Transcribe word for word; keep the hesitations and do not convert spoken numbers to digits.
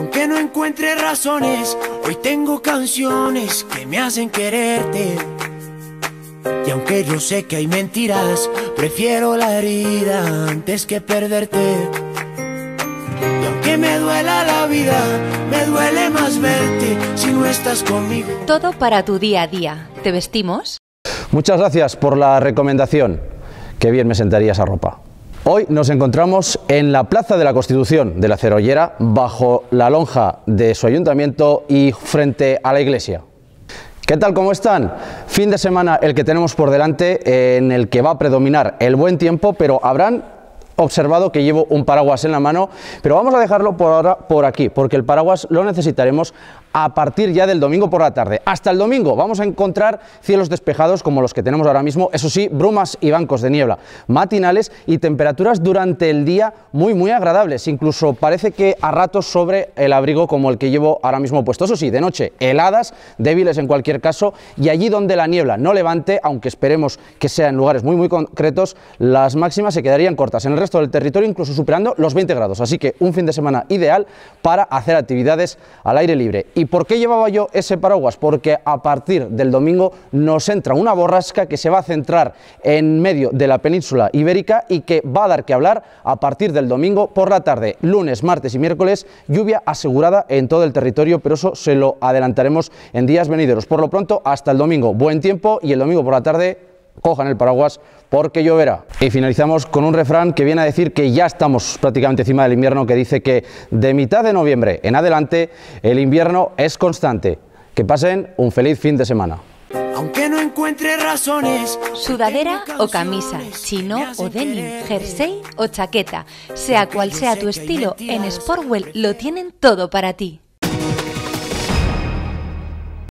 Aunque no encuentre razones, hoy tengo canciones que me hacen quererte. Y aunque yo sé que hay mentiras, prefiero la herida antes que perderte. Y aunque me duela la vida, me duele más verte si no estás conmigo. Todo para tu día a día. ¿Te vestimos? Muchas gracias por la recomendación. Qué bien me sentaría esa ropa. Hoy nos encontramos en la Plaza de la Constitución de la Cerollera, bajo la lonja de su ayuntamiento y frente a la iglesia. ¿Qué tal? ¿Cómo están? Fin de semana el que tenemos por delante, eh, en el que va a predominar el buen tiempo, pero habrán observado que llevo un paraguas en la mano, pero vamos a dejarlo por ahora por aquí, porque el paraguas lo necesitaremos a partir ya del domingo por la tarde. Hasta el domingo vamos a encontrar cielos despejados como los que tenemos ahora mismo, eso sí, brumas y bancos de niebla matinales y temperaturas durante el día muy muy agradables, incluso parece que a ratos sobre el abrigo como el que llevo ahora mismo puesto. Eso sí, de noche heladas, débiles en cualquier caso, y allí donde la niebla no levante, aunque esperemos que sea en lugares muy muy concretos, las máximas se quedarían cortas, en el resto del territorio incluso superando los veinte grados, así que un fin de semana ideal para hacer actividades al aire libre. ¿Y por qué llevaba yo ese paraguas? Porque a partir del domingo nos entra una borrasca que se va a centrar en medio de la península ibérica y que va a dar que hablar a partir del domingo por la tarde. Lunes, martes y miércoles, lluvia asegurada en todo el territorio, pero eso se lo adelantaremos en días venideros. Por lo pronto, hasta el domingo, buen tiempo, y el domingo por la tarde, cojan el paraguas porque lloverá. Y finalizamos con un refrán que viene a decir que ya estamos prácticamente encima del invierno, que dice que de mitad de noviembre en adelante el invierno es constante. Que pasen un feliz fin de semana. Aunque no encuentre razones. Sudadera o camisa, chino o denim, jersey o chaqueta, sea cual sea tu estilo, en Sportwell lo tienen todo para ti.